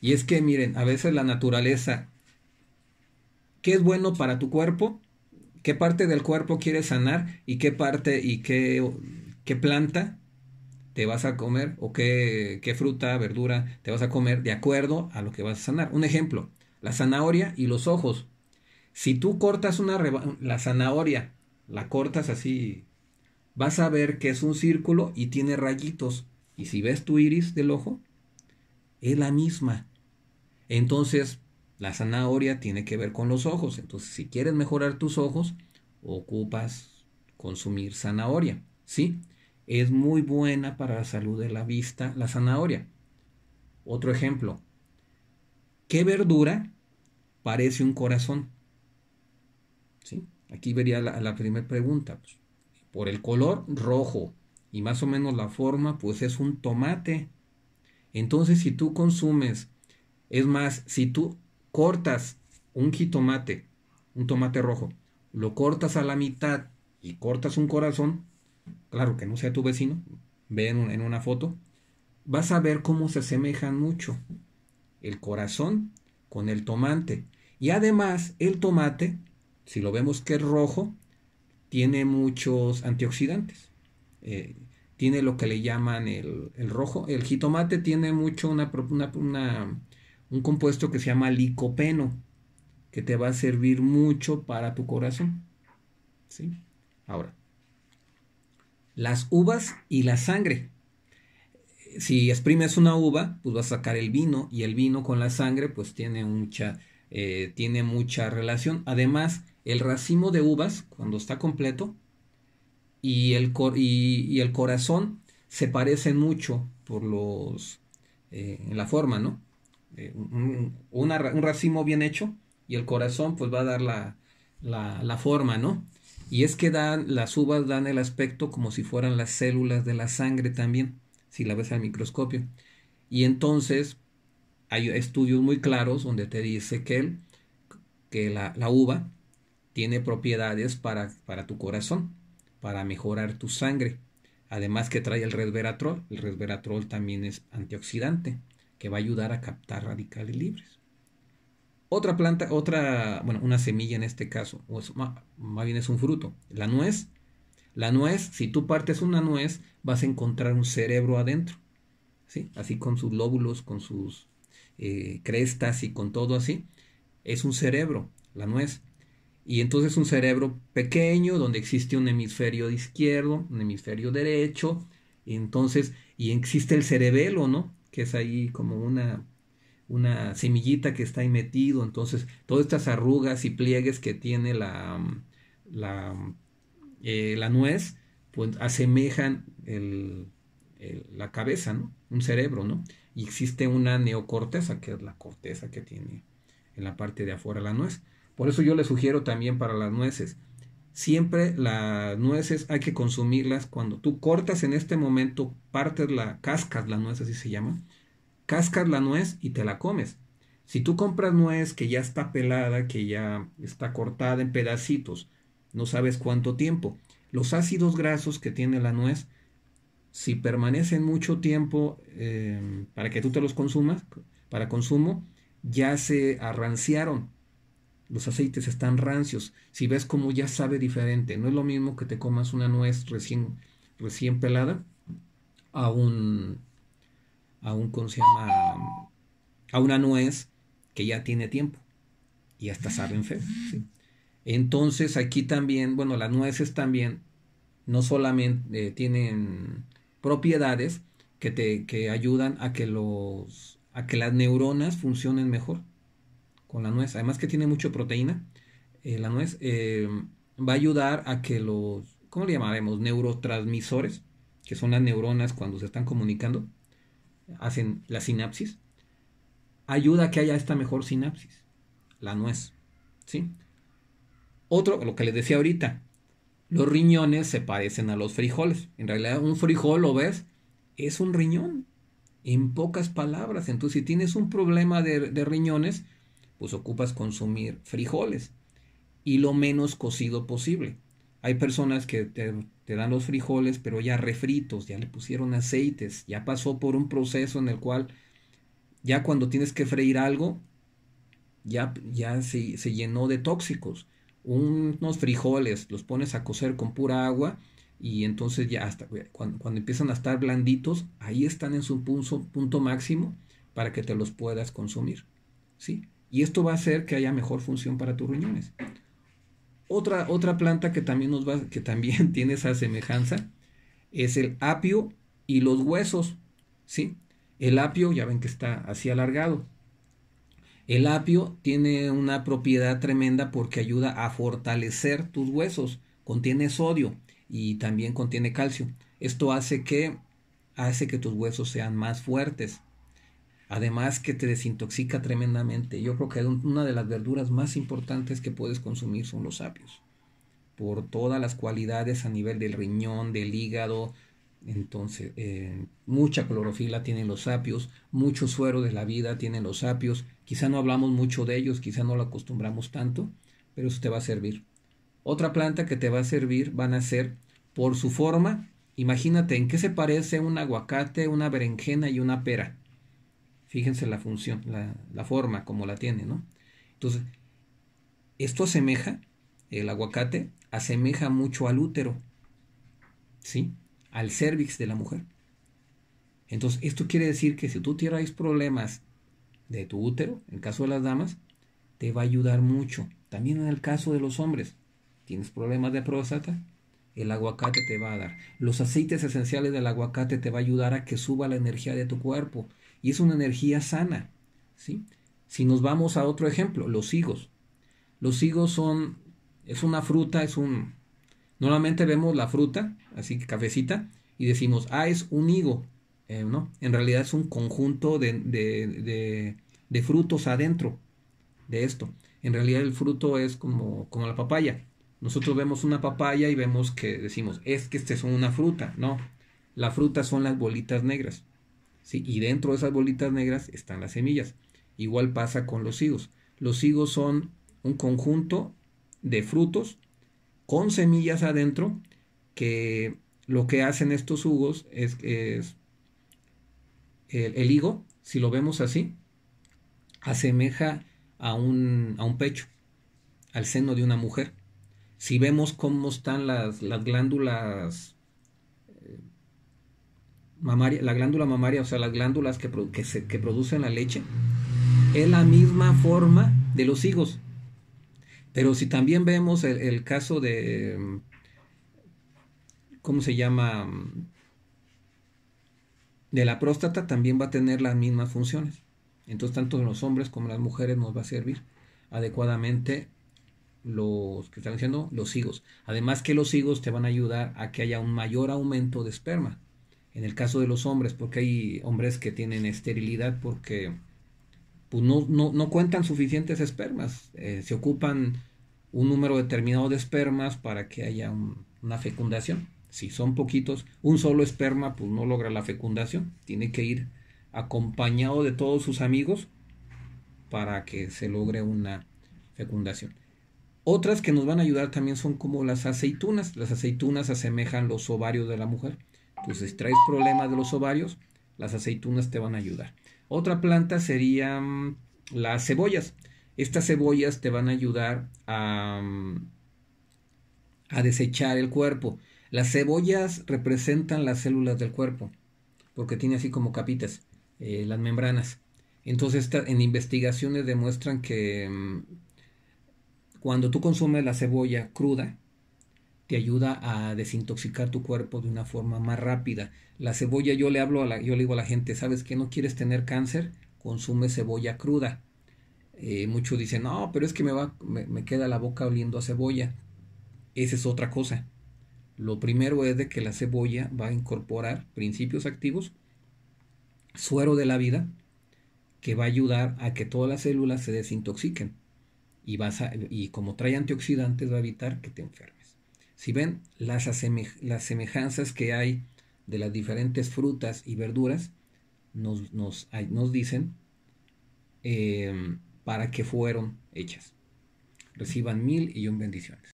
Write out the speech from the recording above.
Y es que miren, a veces la naturaleza, ¿qué es bueno para tu cuerpo? ¿Qué parte del cuerpo quieres sanar? ¿Y qué parte y qué planta te vas a comer? ¿O qué fruta, verdura te vas a comer de acuerdo a lo que vas a sanar? Un ejemplo, la zanahoria y los ojos. Si tú cortas la zanahoria, la cortas así, vas a ver que es un círculo y tiene rayitos. Y si ves tu iris del ojo, es la misma. Entonces, la zanahoria tiene que ver con los ojos. Entonces, si quieres mejorar tus ojos, ocupas consumir zanahoria, ¿sí? Es muy buena para la salud de la vista, la zanahoria. Otro ejemplo. ¿Qué verdura parece un corazón? ¿Sí? Aquí vería la primera pregunta. Pues, por el color rojo y más o menos la forma, pues es un tomate. Entonces, si tú consumes, es más, si tú cortas un jitomate, un tomate rojo, lo cortas a la mitad y cortas un corazón, claro que no sea tu vecino, ve en una foto, vas a ver cómo se asemejan mucho el corazón con el tomate. Y además, el tomate, si lo vemos que es rojo, tiene muchos antioxidantes. Tiene lo que le llaman el rojo. El jitomate tiene mucho un compuesto que se llama licopeno, que te va a servir mucho para tu corazón, ¿sí? Ahora, las uvas y la sangre. Si exprimes una uva, pues vas a sacar el vino, y el vino con la sangre pues tiene mucha relación. Además, el racimo de uvas, cuando está completo, y el corazón se parecen mucho por en la forma, ¿no? Un racimo bien hecho y el corazón pues va a dar la forma, ¿no? Y es que las uvas dan el aspecto como si fueran las células de la sangre también, si la ves al microscopio. Y entonces hay estudios muy claros donde te dice que la uva tiene propiedades para tu corazón, para mejorar tu sangre. Además que trae el resveratrol. El resveratrol también es antioxidante, que va a ayudar a captar radicales libres. Otra planta, una semilla en este caso, más bien es un fruto, la nuez. La nuez, si tú partes una nuez, vas a encontrar un cerebro adentro, ¿sí? Así con sus lóbulos, con sus crestas y con todo así. Es un cerebro, la nuez. Y entonces un cerebro pequeño donde existe un hemisferio izquierdo, un hemisferio derecho, y existe el cerebelo, ¿no? Que es ahí como una semillita que está ahí metido. Entonces, todas estas arrugas y pliegues que tiene la nuez, pues asemejan la cabeza, ¿no? Un cerebro, ¿no? Y existe una neocorteza, que es la corteza que tiene en la parte de afuera la nuez. Por eso yo les sugiero también para las nueces. Siempre las nueces hay que consumirlas cuando tú cortas en este momento, cascas la nuez, así se llama. Cascas la nuez y te la comes. Si tú compras nuez que ya está pelada, que ya está cortada en pedacitos, no sabes cuánto tiempo. Los ácidos grasos que tiene la nuez, si permanecen mucho tiempo para que tú te los consumas, para consumo, ya se arranciaron. Los aceites están rancios. Si ves como ya sabe diferente, no es lo mismo que te comas una nuez recién pelada a una nuez que ya tiene tiempo y hasta saben feo, ¿sí? Entonces aquí también, las nueces también no solamente tienen propiedades que ayudan a que las neuronas funcionen mejor. Con la nuez, además que tiene mucha proteína, la nuez va a ayudar a que ¿cómo le llamaremos? Neurotransmisores, que son las neuronas cuando se están comunicando, hacen la sinapsis, ayuda a que haya esta mejor sinapsis, la nuez, ¿sí? Otro, lo que les decía ahorita, los riñones se parecen a los frijoles. En realidad un frijol, lo ves, es un riñón, en pocas palabras. Entonces si tienes un problema de riñones, pues ocupas consumir frijoles y lo menos cocido posible. Hay personas que te dan los frijoles pero ya refritos, ya le pusieron aceites, ya pasó por un proceso en el cual Ya cuando tienes que freír algo, ya se llenó de tóxicos. Unos frijoles los pones a cocer con pura agua y entonces ya hasta cuando empiezan a estar blanditos, ahí están en su punto máximo para que te los puedas consumir, ¿sí? Y esto va a hacer que haya mejor función para tus riñones. Otra planta que también tiene esa semejanza es el apio y los huesos, ¿sí? El apio, ya ven que está así alargado. El apio tiene una propiedad tremenda porque ayuda a fortalecer tus huesos. Contiene sodio y también contiene calcio. Esto hace que tus huesos sean más fuertes. Además que te desintoxica tremendamente. Yo creo que una de las verduras más importantes que puedes consumir son los apios. Por todas las cualidades a nivel del riñón, del hígado. Entonces, mucha clorofila tienen los apios, mucho suero de la vida tienen los apios. Quizá no hablamos mucho de ellos, quizá no lo acostumbramos tanto, pero eso te va a servir. Otra planta que te va a servir van a ser, por su forma, imagínate en qué se parece un aguacate, una berenjena y una pera. Fíjense la función, la forma como la tiene, ¿no? Entonces, esto el aguacate asemeja mucho al útero, ¿sí? Al cervix de la mujer. Entonces, esto quiere decir que si tú tienes problemas de tu útero, en el caso de las damas, te va a ayudar mucho. También en el caso de los hombres, tienes problemas de próstata, el aguacate te va a dar. Los aceites esenciales del aguacate te va a ayudar a que suba la energía de tu cuerpo. Y es una energía sana, ¿sí? Si nos vamos a otro ejemplo, los higos. Los higos es una fruta, Normalmente vemos la fruta, así que cafecita, y decimos, es un higo, ¿no? En realidad es un conjunto de frutos adentro de esto. En realidad el fruto es como la papaya. Nosotros vemos una papaya y vemos que decimos, es que esta es una fruta. No, la fruta son las bolitas negras, ¿sí? Y dentro de esas bolitas negras están las semillas. Igual pasa con los higos. Los higos son un conjunto de frutos con semillas adentro, que lo que hacen estos higos es el higo, si lo vemos así, asemeja a un pecho, al seno de una mujer. Si vemos cómo están las glándulas mamarias, la glándula mamaria, o sea, las glándulas que producen la leche, es la misma forma de los higos. Pero si también vemos el caso de, ¿cómo se llama?, de la próstata, también va a tener las mismas funciones. Entonces, tanto en los hombres como en las mujeres nos va a servir adecuadamente los higos. Además que los higos te van a ayudar a que haya un mayor aumento de esperma. En el caso de los hombres, porque hay hombres que tienen esterilidad porque pues no cuentan suficientes espermas, se ocupan un número determinado de espermas para que haya una fecundación. Si son poquitos, un solo esperma pues no logra la fecundación, tiene que ir acompañado de todos sus amigos para que se logre una fecundación. Otras que nos van a ayudar también son como las aceitunas. Las aceitunas asemejan los ovarios de la mujer, entonces si traes problemas de los ovarios, las aceitunas te van a ayudar. Otra planta serían las cebollas. Estas cebollas te van a ayudar a desechar el cuerpo. Las cebollas representan las células del cuerpo, porque tiene así como capitas, las membranas. Entonces, en investigaciones demuestran que cuando tú consumes la cebolla cruda, te ayuda a desintoxicar tu cuerpo de una forma más rápida. La cebolla, yo le digo a la gente, ¿sabes qué? ¿No quieres tener cáncer? Consume cebolla cruda. Muchos dicen, no, pero es que me queda la boca oliendo a cebolla. Esa es otra cosa. Lo primero es de que la cebolla va a incorporar principios activos, suero de la vida, que va a ayudar a que todas las células se desintoxiquen. Y como trae antioxidantes, va a evitar que te enfermes. Si ven las semejanzas que hay de las diferentes frutas y verduras, nos dicen para qué fueron hechas. Reciban 1000 y 1 bendiciones.